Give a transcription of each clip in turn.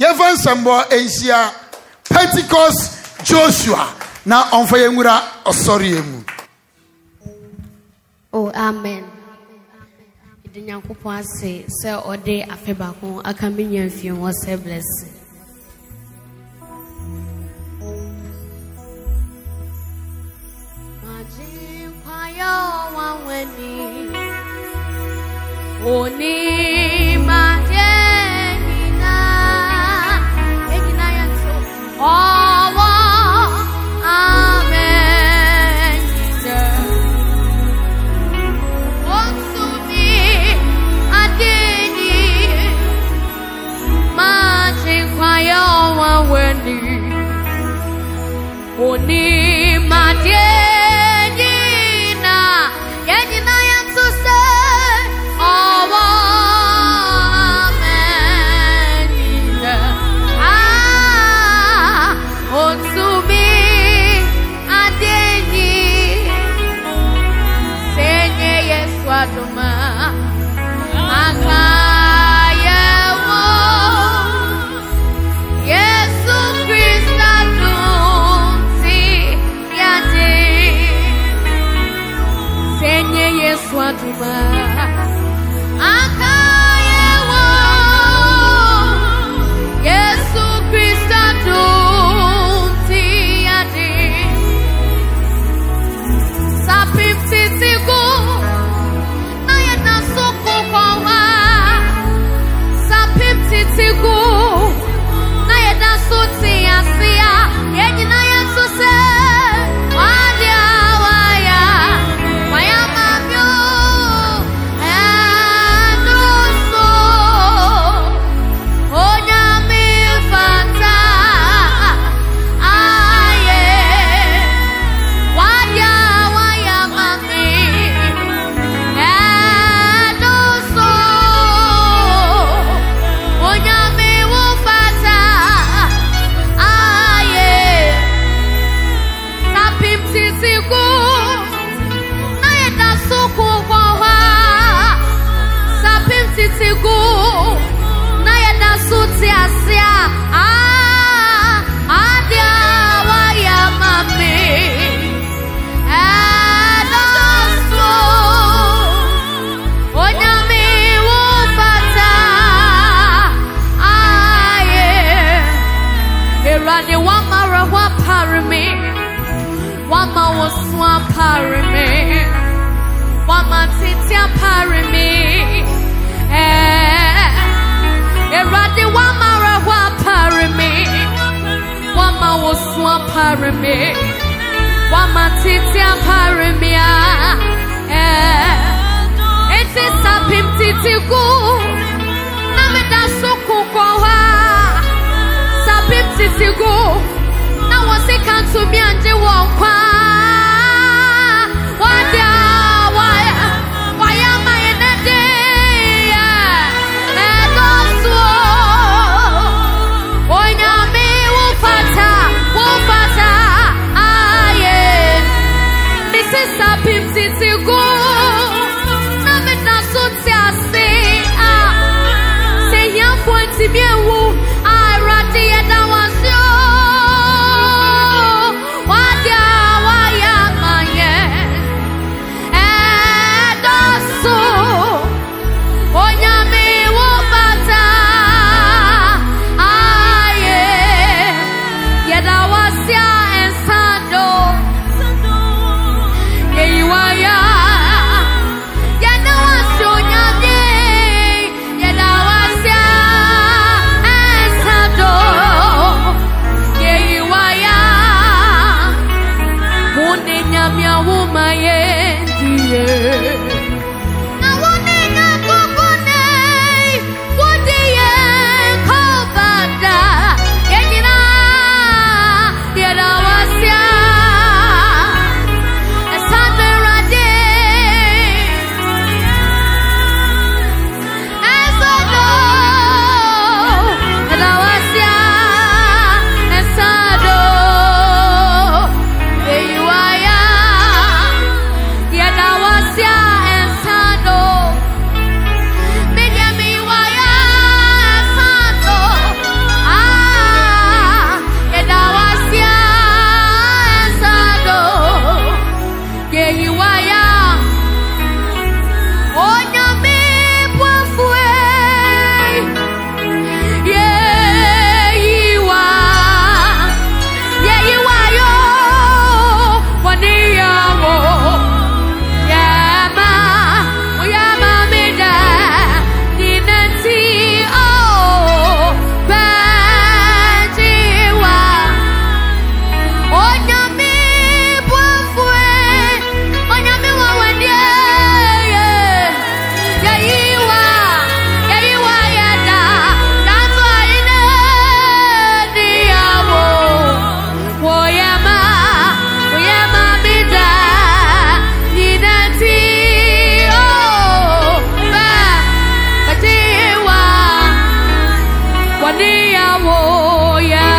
Yevan Sambo Asia Pentecost Joshua. Now on Fayemura Osoriemu. Oh, amen. The Nyankopon say, Sir Ode Afebakon, a convenient few was a blessing. Oni majenina, enina yanso. Owa amen. Osumi adeni, majenkwayo waweni. Oni majen. oh yeah.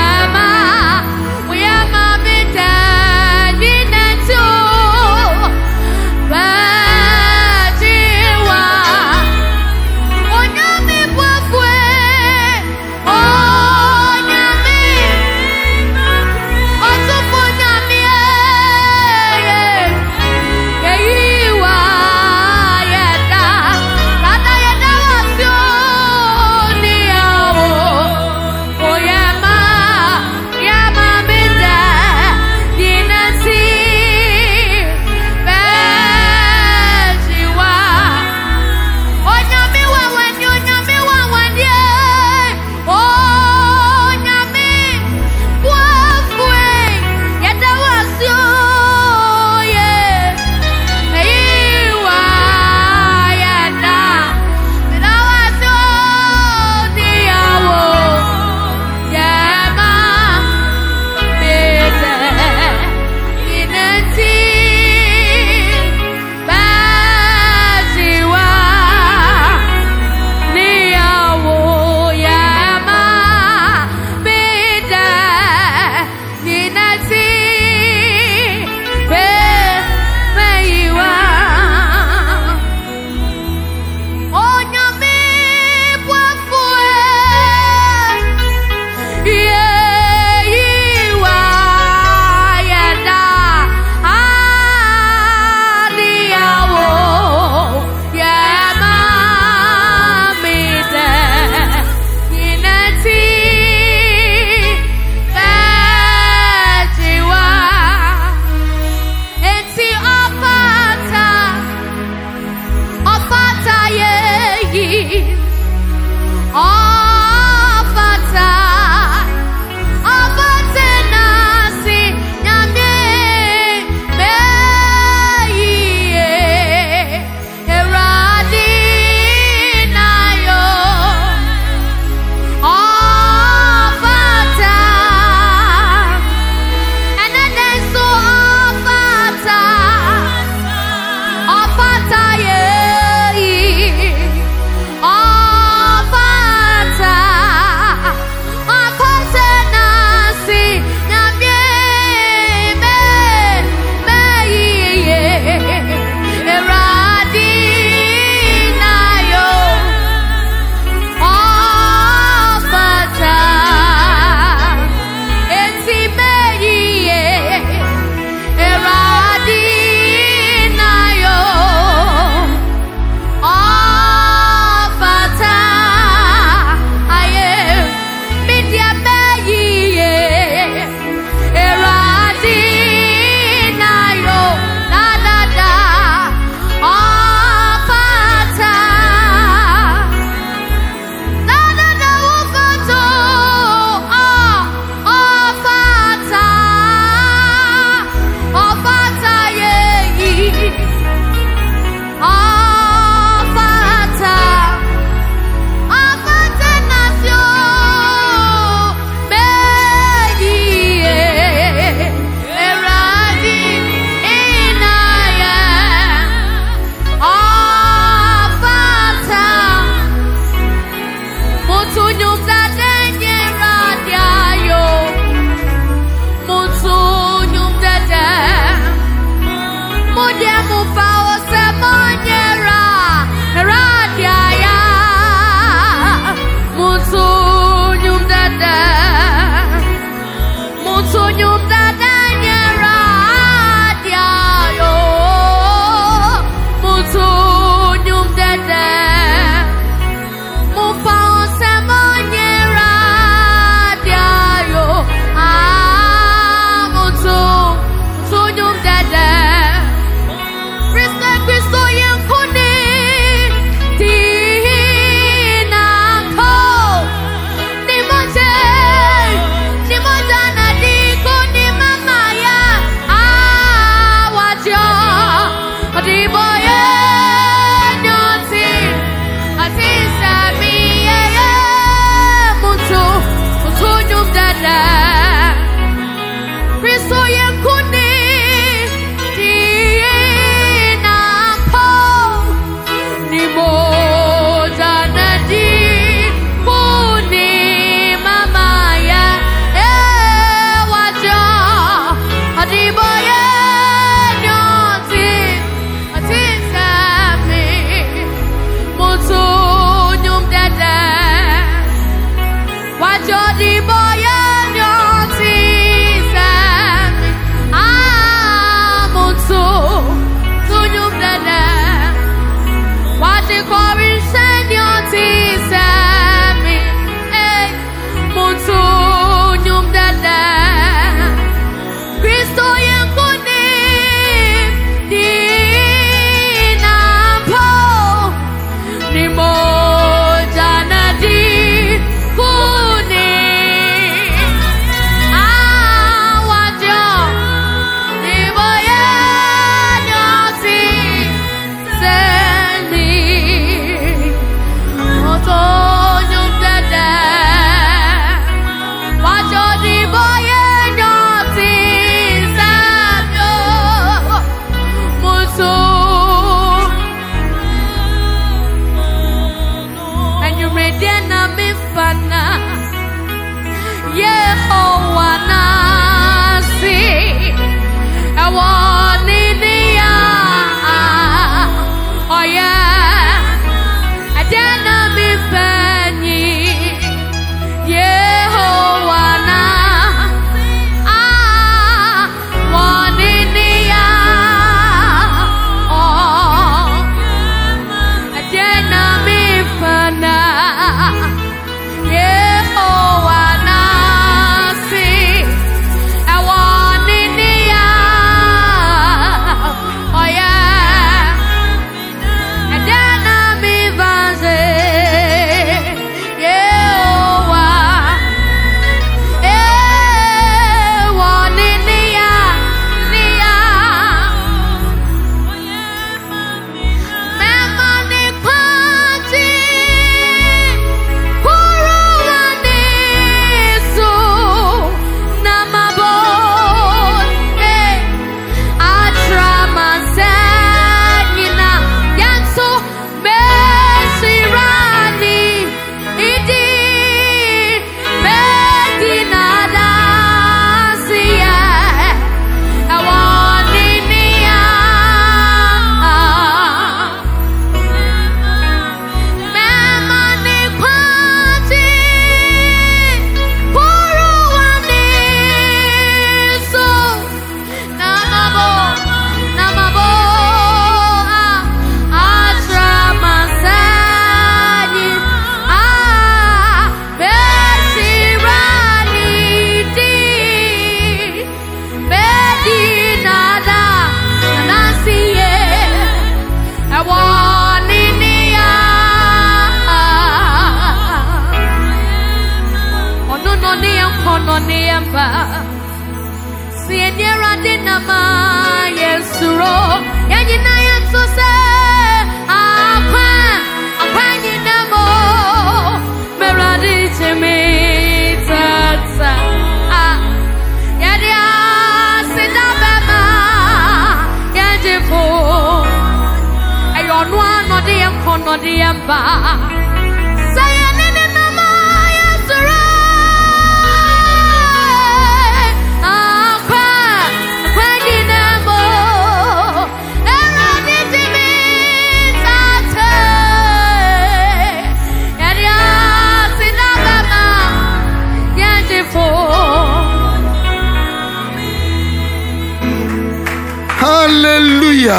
Hallelujah.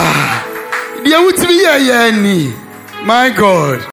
My God.